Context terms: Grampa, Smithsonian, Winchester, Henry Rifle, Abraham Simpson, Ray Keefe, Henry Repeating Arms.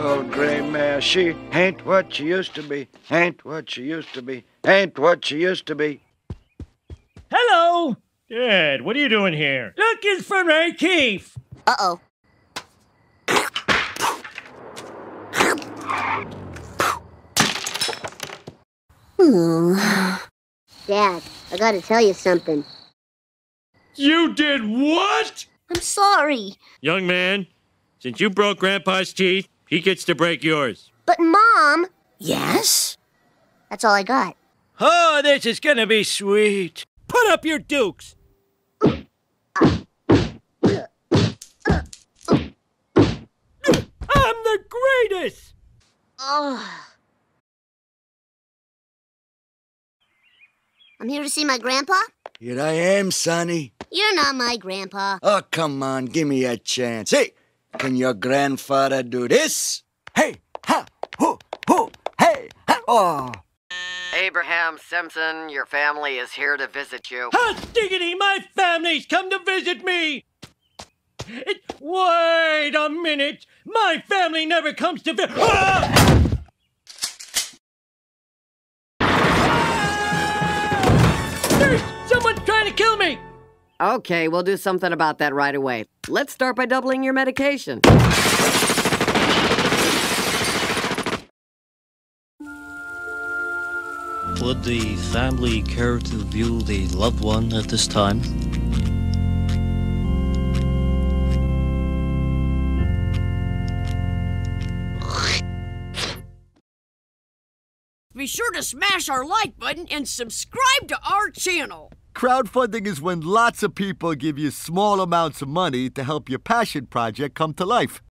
old gray mare, she ain't what she used to be, ain't what she used to be, ain't what she used to be. Hello! Dad, what are you doing here? Looking for Ray Keefe! Uh-oh. Dad, I gotta tell you something. You did what? I'm sorry. Young man, since you broke Grandpa's teeth, he gets to break yours. But Mom... Yes? That's all I got. Oh, this is gonna be sweet. Put up your dukes. I'm the greatest! I'm here to see my grandpa? Here I am, Sonny. You're not my grandpa. Oh, come on, give me a chance. Hey, can your grandfather do this? Hey, ha, hoo, hey, ha, oh. Abraham Simpson, your family is here to visit you. Hot diggity, my family's come to visit me! Wait a minute! My family never comes to visit... Ah! Ah! There's someone trying to kill me! Okay, we'll do something about that right away. Let's start by doubling your medication. Would the family care to view the loved one at this time? Be sure to smash our like button and subscribe to our channel. Crowdfunding is when lots of people give you small amounts of money to help your passion project come to life.